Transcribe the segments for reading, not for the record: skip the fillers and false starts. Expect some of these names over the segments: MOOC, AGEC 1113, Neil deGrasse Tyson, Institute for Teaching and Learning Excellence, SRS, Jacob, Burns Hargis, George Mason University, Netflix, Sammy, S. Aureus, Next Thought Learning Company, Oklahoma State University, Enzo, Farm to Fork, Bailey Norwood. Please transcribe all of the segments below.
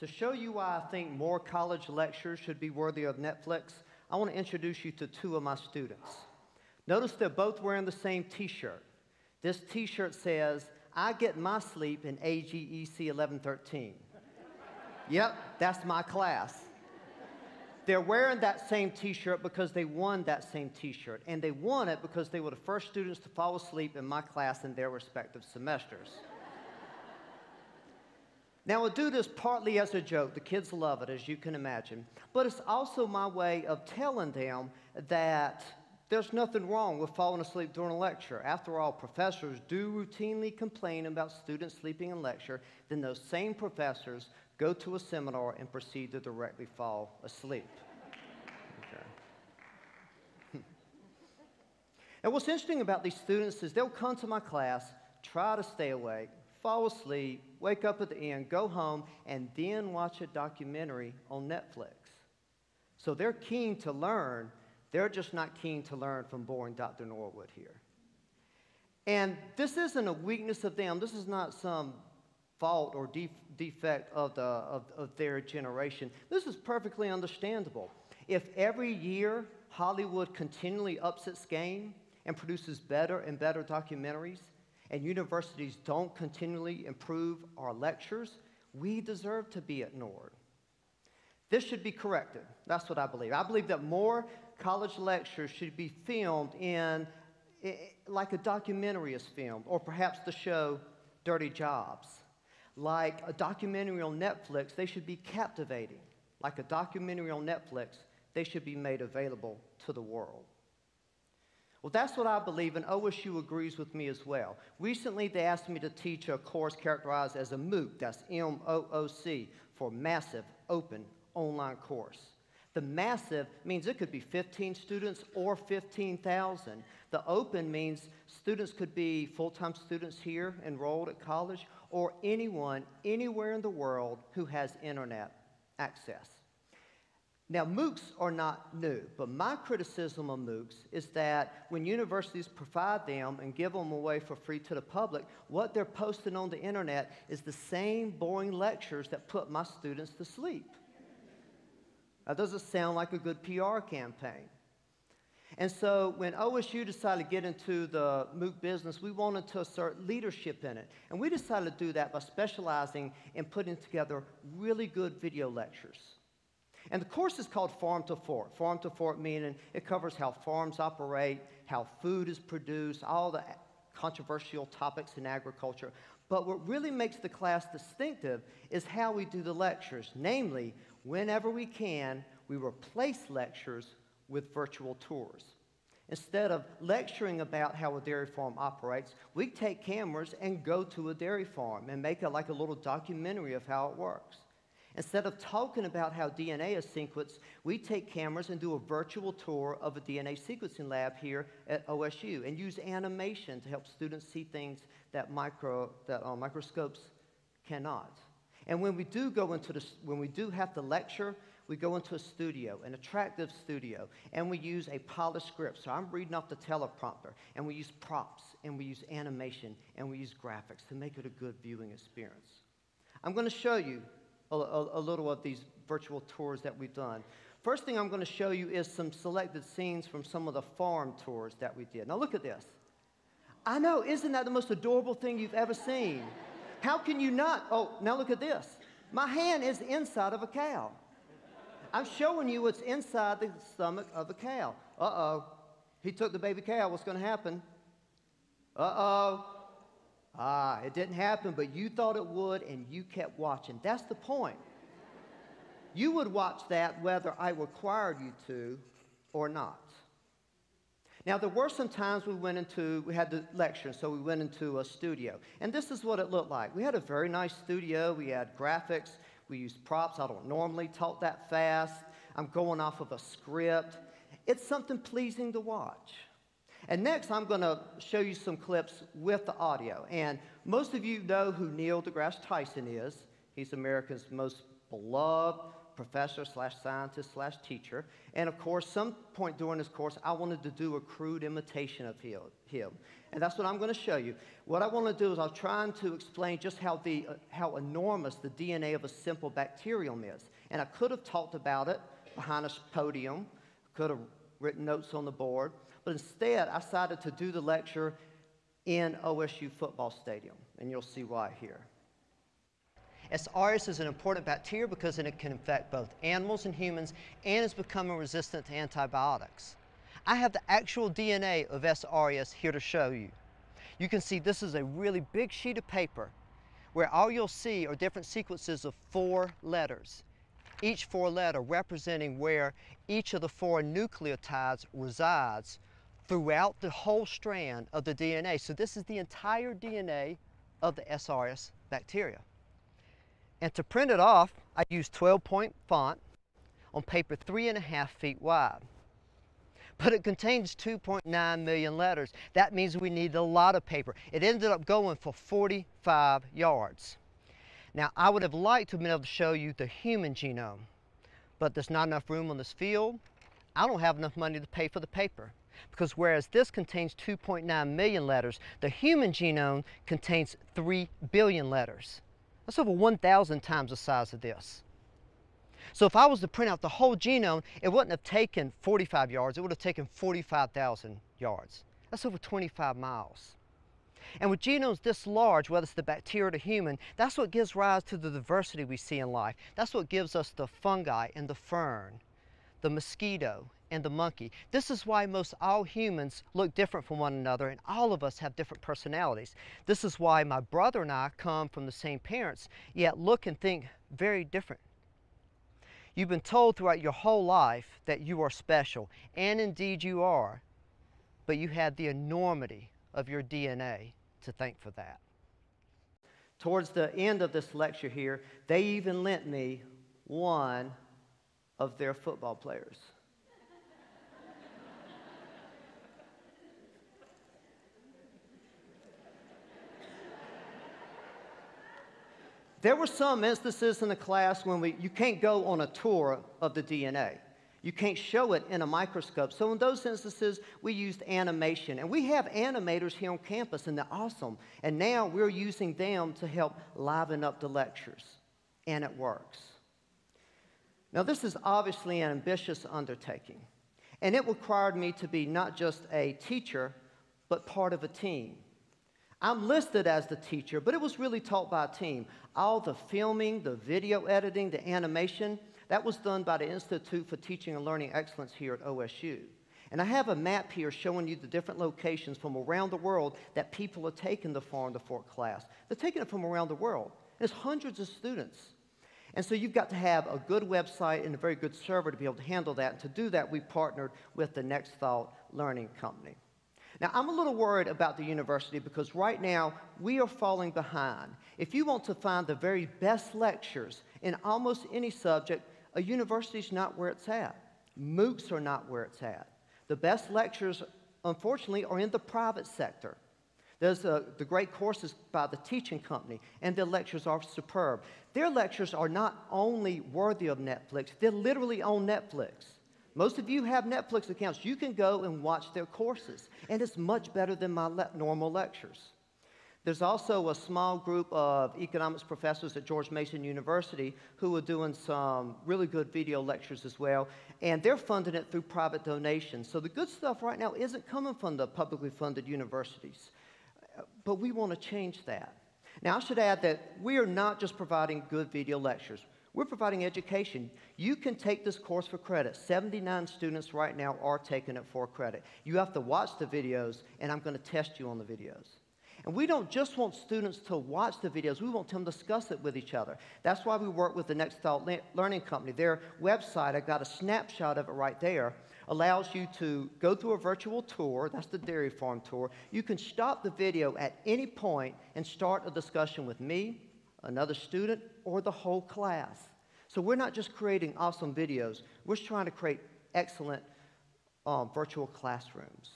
To show you why I think more college lectures should be worthy of Netflix, I want to introduce you to two of my students. Notice they're both wearing the same t-shirt. This t-shirt says, "I get my sleep in AGEC 1113. Yep, that's my class. They're wearing that same t-shirt because they won that same t-shirt, and they won it because they were the first students to fall asleep in my class in their respective semesters. Now, I do this partly as a joke. The kids love it, as you can imagine. But it's also my way of telling them that there's nothing wrong with falling asleep during a lecture. After all, professors do routinely complain about students sleeping in lecture. Then those same professors go to a seminar and proceed to directly fall asleep. Okay. And what's interesting about these students is they'll come to my class, try to stay awake, fall asleep, wake up at the end, go home, and then watch a documentary on Netflix. So they're keen to learn. They're just not keen to learn from boring Dr. Norwood here. And this isn't a weakness of them. This is not some fault or defect of their generation. This is perfectly understandable. If every year Hollywood continually ups its game and produces better and better documentaries, and universities don't continually improve our lectures, we deserve to be ignored. This should be corrected. That's what I believe. I believe that more college lectures should be filmed in, like a documentary is filmed, or perhaps the show Dirty Jobs. Like a documentary on Netflix, they should be captivating. Like a documentary on Netflix, they should be made available to the world. Well, that's what I believe, and OSU agrees with me as well. Recently, they asked me to teach a course characterized as a MOOC, that's M-O-O-C, for Massive Open Online Course. The massive means it could be 15 students or 15,000. The open means students could be full-time students here enrolled at college or anyone anywhere in the world who has internet access. Now, MOOCs are not new, but my criticism of MOOCs is that when universities provide them and give them away for free to the public, what they're posting on the internet is the same boring lectures that put my students to sleep. That doesn't sound like a good PR campaign. And so when OSU decided to get into the MOOC business, we wanted to assert leadership in it. And we decided to do that by specializing in putting together really good video lectures. And the course is called Farm to Fork meaning it covers how farms operate, how food is produced, all the controversial topics in agriculture. But what really makes the class distinctive is how we do the lectures. Namely, whenever we can, we replace lectures with virtual tours. Instead of lecturing about how a dairy farm operates, we take cameras and go to a dairy farm and make like a little documentary of how it works. Instead of talking about how DNA is sequenced, we take cameras and do a virtual tour of a DNA sequencing lab here at OSU and use animation to help students see things that microscopes cannot. And when we do go into have to lecture, we go into a studio, an attractive studio, and we use a polished script. So I'm reading off the teleprompter, and we use props, and we use animation, and we use graphics to make it a good viewing experience. I'm going to show you a little of these virtual tours that we've done. First thing I'm going to show you is some selected scenes from some of the farm tours that we did. Now look at this. I know, isn't that the most adorable thing you've ever seen? How can you not? Oh, now look at this. My hand is inside of a cow. I'm showing you what's inside the stomach of a cow. Uh-oh. He took the baby cow. What's going to happen? Uh-oh. Ah, it didn't happen, but you thought it would, and you kept watching. That's the point. You would watch that whether I required you to or not. Now, there were some times we had the lecture, so we went into a studio. And this is what it looked like. We had a very nice studio. We had graphics. We used props. I don't normally talk that fast. I'm going off of a script. It's something pleasing to watch. And next, I'm going to show you some clips with the audio. And most of you know who Neil deGrasse Tyson is. He's America's most beloved professor/scientist/teacher. And of course, some point during this course, I wanted to do a crude imitation of him. And that's what I'm going to show you. What I want to do is I'm trying to explain just how enormous the DNA of a simple bacterium is. And I could have talked about it behind a podium, could have written notes on the board, but instead I decided to do the lecture in OSU football stadium, and you'll see why here. S. aureus is an important bacteria because it can infect both animals and humans, and is becoming resistant to antibiotics. I have the actual DNA of S. aureus here to show you. You can see this is a really big sheet of paper where all you'll see are different sequences of 4 letters, each 4 letter representing where each of the 4 nucleotides resides throughout the whole strand of the DNA. So this is the entire DNA of the SRS bacteria. And to print it off, I used 12-point font on paper 3.5 feet wide. But it contains 2.9 million letters. That means we needed a lot of paper. It ended up going for 45 yards. Now, I would have liked to have been able to show you the human genome, but there's not enough room on this field. I don't have enough money to pay for the paper, because whereas this contains 2.9 million letters, the human genome contains 3 billion letters. That's over 1,000 times the size of this. So if I was to print out the whole genome, it wouldn't have taken 45 yards, it would have taken 45,000 yards. That's over 25 miles. And with genomes this large, whether it's the bacteria or the human, that's what gives rise to the diversity we see in life. That's what gives us the fungi and the fern, the mosquito and the monkey. This is why most all humans look different from one another, and all of us have different personalities. This is why my brother and I come from the same parents, yet look and think very different. You've been told throughout your whole life that you are special, and indeed you are, but you have the enormity of your DNA to thank for that. Towards the end of this lecture here, they even lent me one of their football players. There were some instances in the class when you can't go on a tour of the DNA. You can't show it in a microscope. So in those instances, we used animation. And we have animators here on campus, and they're awesome. And now we're using them to help liven up the lectures. And it works. Now, this is obviously an ambitious undertaking. And it required me to be not just a teacher, but part of a team. I'm listed as the teacher, but it was really taught by a team. All the filming, the video editing, the animation, that was done by the Institute for Teaching and Learning Excellence here at OSU. And I have a map here showing you the different locations from around the world that people are taking the Farm to Fork class. They're taking it from around the world. There's hundreds of students. And so you've got to have a good website and a very good server to be able to handle that. And to do that, we partnered with the Next Thought Learning Company. Now, I'm a little worried about the university because right now, we are falling behind. If you want to find the very best lectures in almost any subject, a university's not where it's at. MOOCs are not where it's at. The best lectures, unfortunately, are in the private sector. There's the great courses by the teaching company, and their lectures are superb. Their lectures are not only worthy of Netflix, they're literally on Netflix. Most of you have Netflix accounts. You can go and watch their courses, and it's much better than my normal lectures. There's also a small group of economics professors at George Mason University who are doing some really good video lectures as well, and they're funding it through private donations. So the good stuff right now isn't coming from the publicly funded universities, but we want to change that. Now, I should add that we are not just providing good video lectures. We're providing education. You can take this course for credit. 79 students right now are taking it for credit. You have to watch the videos, and I'm going to test you on the videos. And we don't just want students to watch the videos. We want them to discuss it with each other. That's why we work with the Next Thought Learning Company. Their website, I've got a snapshot of it right there, allows you to go through a virtual tour. That's the dairy farm tour. You can stop the video at any point and start a discussion with me, another student, or the whole class. So we're not just creating awesome videos, we're trying to create excellent virtual classrooms.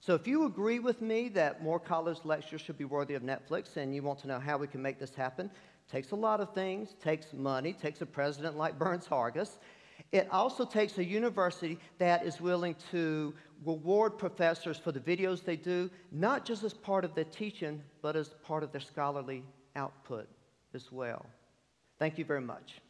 So if you agree with me that more college lectures should be worthy of Netflix and you want to know how we can make this happen, Takes a lot of things, takes money, takes a president like Burns Hargis. It also takes a university that is willing to reward professors for the videos they do, not just as part of their teaching, but as part of their scholarly output as well. Thank you very much.